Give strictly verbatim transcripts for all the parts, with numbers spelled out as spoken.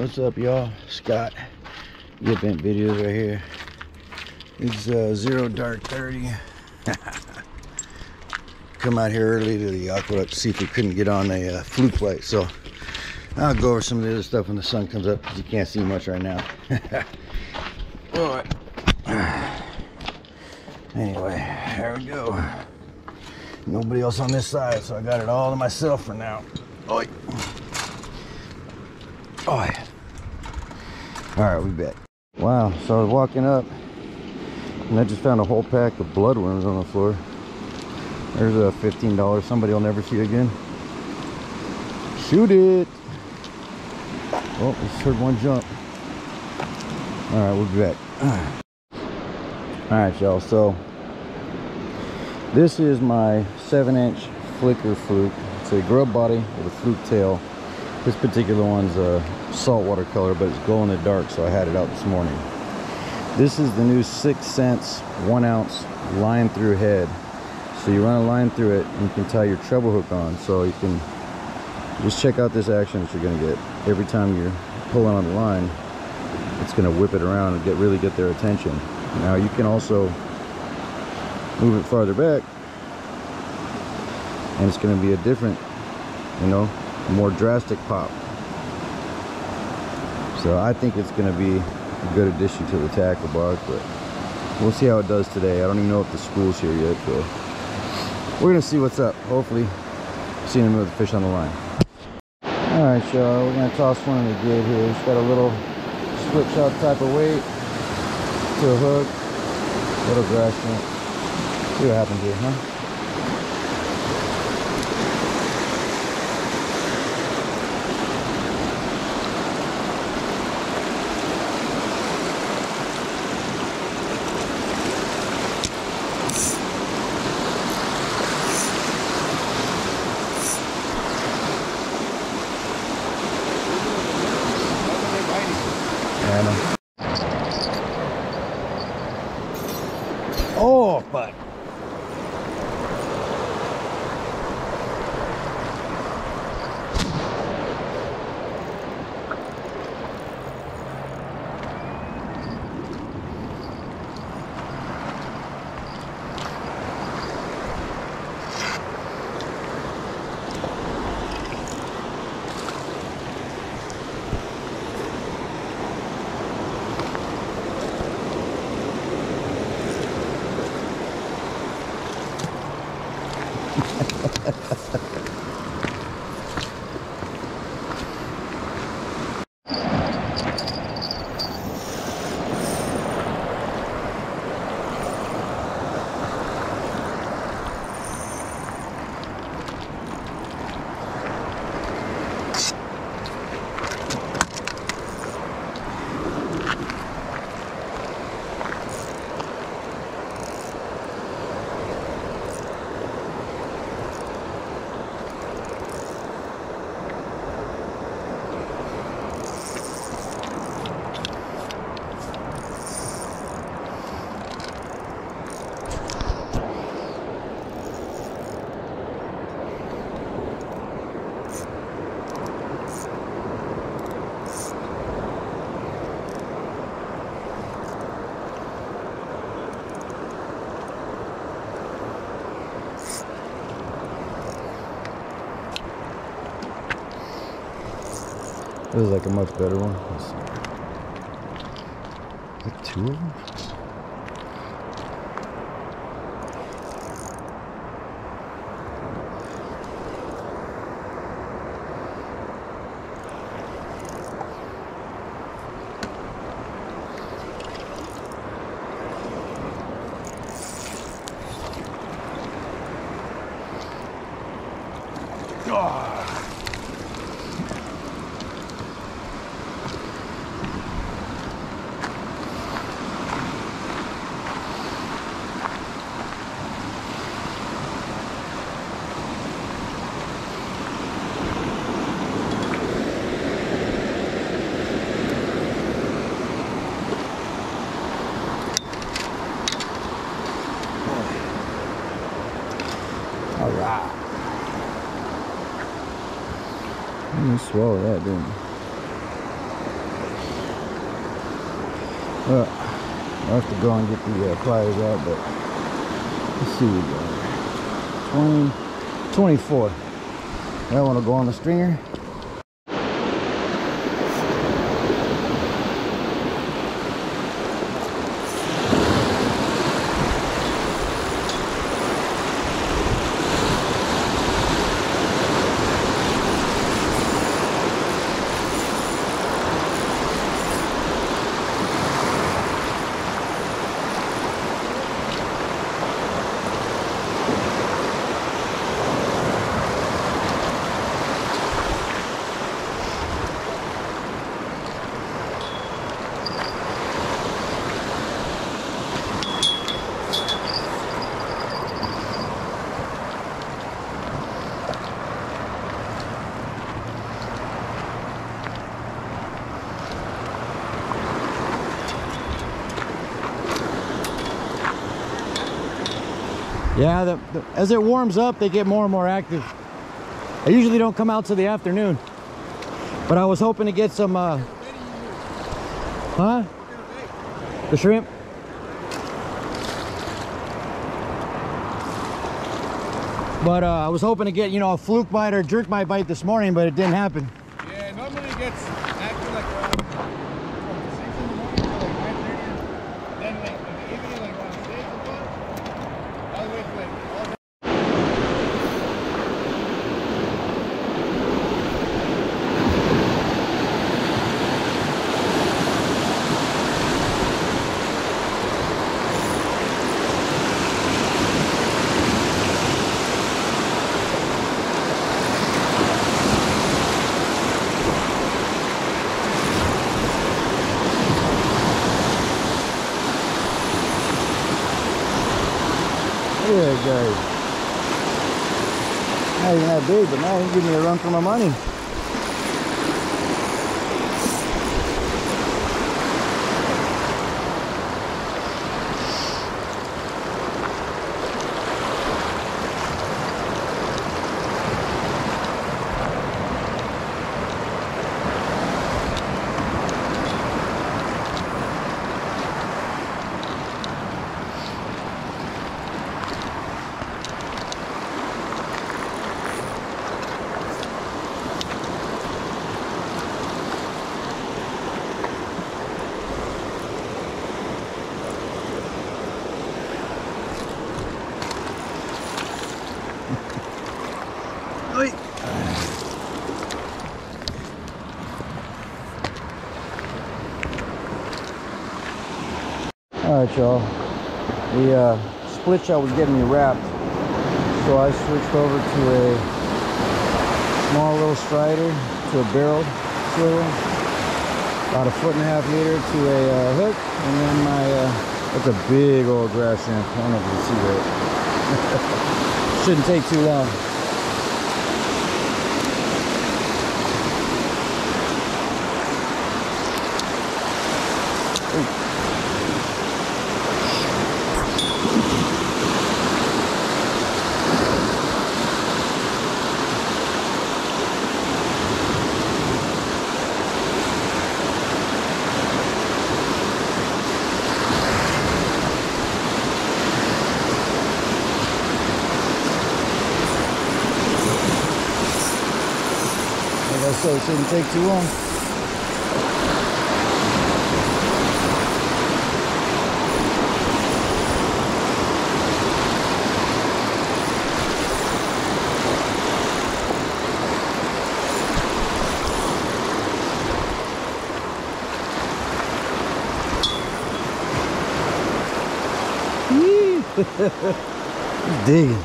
What's up, y'all? Scott, Get Bent Videos right here. It's uh, zero dark thirty. Come out here early to the aqueduct to see if we couldn't get on a uh, fluke light. So I'll go over some of the other stuff when the sun comes up because you can't see much right now. All right. Anyway, there we go. Nobody else on this side, so I got it all to myself for now. Oi. Oh, yeah. All right, we back. Wow, so I was walking up and I just found a whole pack of bloodworms on the floor. There's a fifteen dollars somebody will never see again. Shoot it. Oh, I just heard one jump. All right, we'll be back. All right, y'all, so this is my seven inch flicker fluke. It's a grub body with a fluke tail. This particular one's a saltwater color, but it's glow in the dark, so I had it out this morning. This is the new six cents one ounce line through head. So you run a line through it and you can tie your treble hook on. So you can just check out this action that you're gonna get. Every time you're pulling on the line, it's gonna whip it around and get really get their attention. Now you can also move it farther back and it's gonna be a different, you know, more drastic pop. So I think it's going to be a good addition to the tackle box, but we'll see how it does today. I don't even know if the spool's here yet, so we're going to see what's up. Hopefully seeing him with the fish on the line. All right, y'all, we're going to toss one in the grid here. It's got a little split shot type of weight to a hook, a little grass jump. See what happens here, huh? Oh, but it was like a much better one. Let's see. Like two of them? Swallow that, didn't you? Well, I'll have to go and get the uh, pliers out, but let's see what we got. twenty, twenty-four. I want to go on the stringer. Yeah, the, the, as it warms up, they get more and more active. I usually don't come out till the afternoon, but I was hoping to get some, uh, huh? The shrimp? But uh, I was hoping to get, you know, a fluke bite or jerk my bite this morning, but it didn't happen. Yeah, normally it gets active like that. Yeah, guys. Not even that big, but now he's giving me a run for my money. Alright, y'all, the uh, split shot was getting me wrapped, so I switched over to a small little strider to a barrel swivel, about a foot and a half meter to a uh, hook, and then my, uh, that's a big old grass shrimp. I don't know if you can see that. Shouldn't take too long. So it shouldn't take too long. Digging.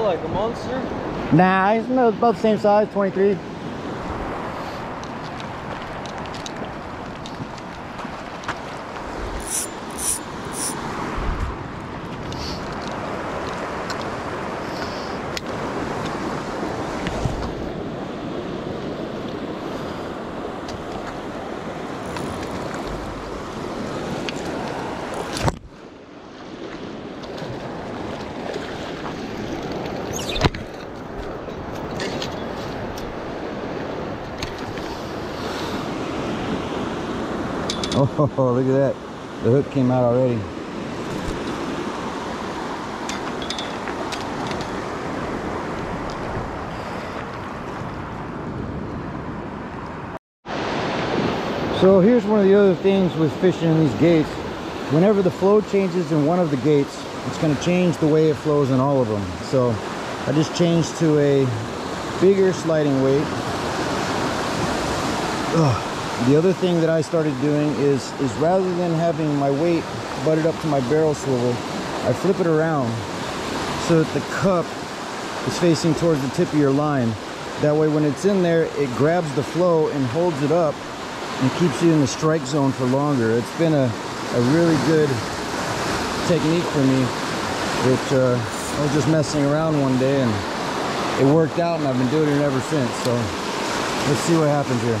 Like a monster? Nah, it's about the same size, twenty-three. Oh, look at that. The hook came out already. So here's one of the other things with fishing in these gaits. Whenever the flow changes in one of the gaits, it's going to change the way it flows in all of them. So I just changed to a bigger sliding weight. Ugh. The other thing that I started doing is, is rather than having my weight butted up to my barrel swivel, I flip it around so that the cup is facing towards the tip of your line. That way when it's in there, it grabs the flow and holds it up and keeps you in the strike zone for longer. It's been a, a really good technique for me, which uh, I was just messing around one day and it worked out, and I've been doing it ever since. So let's see what happens here.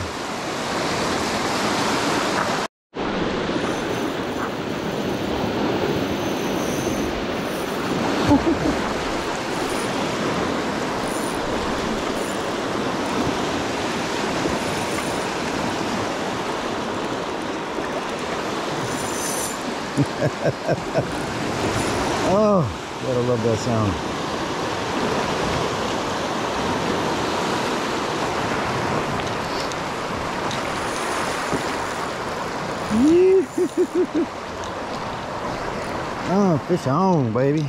Oh, gotta love that sound. Oh, fish on, baby.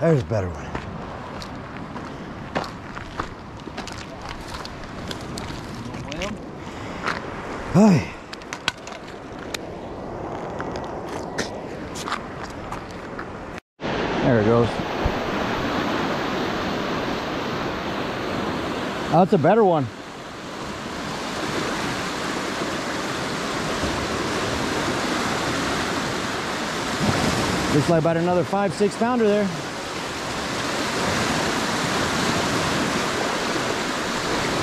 There's a better one. Hi. There it goes. Oh, that's a better one. Looks like about another five, six pounder there.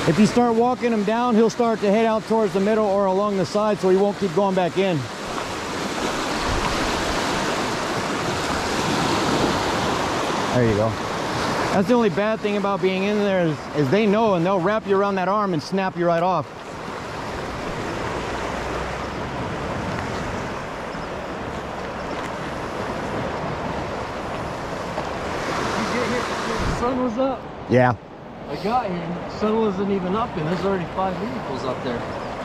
If you start walking him down, he'll start to head out towards the middle or along the side, so he won't keep going back in. There you go. That's the only bad thing about being in there is, is they know, and they'll wrap you around that arm and snap you right off. Did you get here before the sun was up? Yeah. I got here and the sun wasn't even up, and there's already five vehicles up there.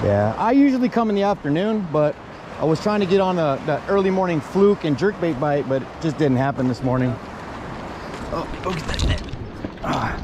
Yeah, I usually come in the afternoon, but I was trying to get on a, that early morning fluke and jerkbait bite, but it just didn't happen this morning. Yeah. Oh, go get that net. Ah.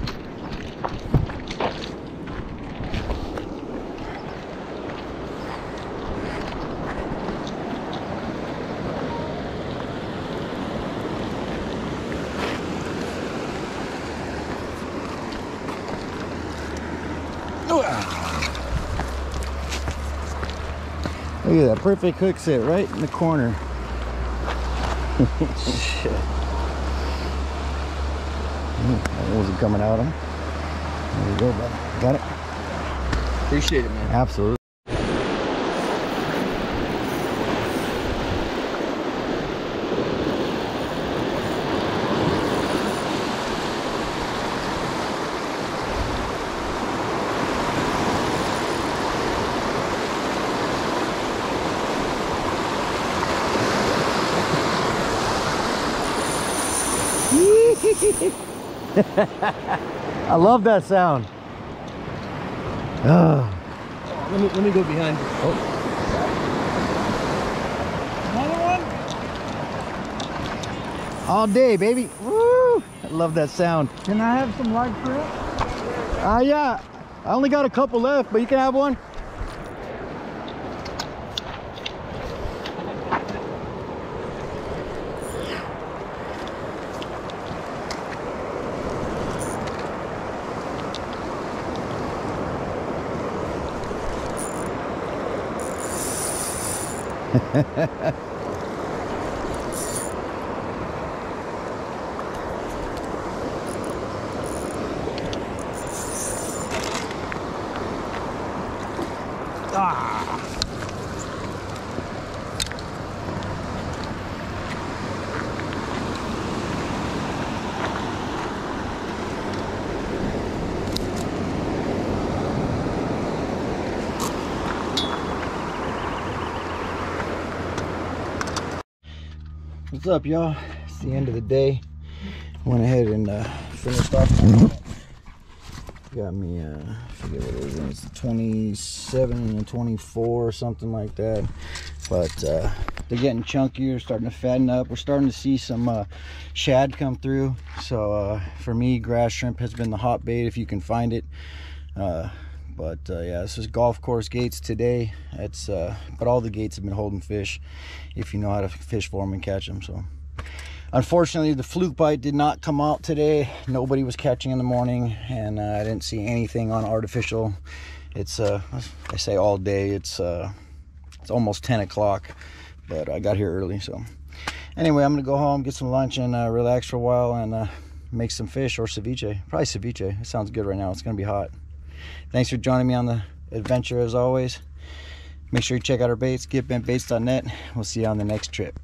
Look at that perfect hook sit right in the corner. Shit. That wasn't coming out on. There you go, buddy. Got it? Appreciate it, man. Absolutely. I love that sound. Oh. Let me let me go behind you. Oh. Another one. All day, baby. Woo! I love that sound. Can I have some live shrimp? Ah, uh, yeah. I only got a couple left, but you can have one. Ah. What's up, y'all? It's the end of the day. Went ahead and uh, finished off my moment. Got me, uh, I forget what it was, it was twenty-seven and a twenty-four or something like that. But uh, they're getting chunkier, starting to fatten up. We're starting to see some uh, shad come through. So uh, for me, grass shrimp has been the hot bait if you can find it. Uh, but uh, yeah, this is golf course gates today. It's uh, but all the gates have been holding fish if you know how to fish for them and catch them. So unfortunately, the fluke bite did not come out today. Nobody was catching in the morning, and uh, I didn't see anything on artificial. It's, uh, I say all day, it's uh, it's almost ten o'clock, but I got here early. So anyway, I'm gonna go home, get some lunch, and uh, relax for a while, and uh, make some fish or ceviche. Probably ceviche. It sounds good right now. It's gonna be hot. Thanks for joining me on the adventure, as always. Make sure you check out our baits, get bent baits dot net. We'll see you on the next trip.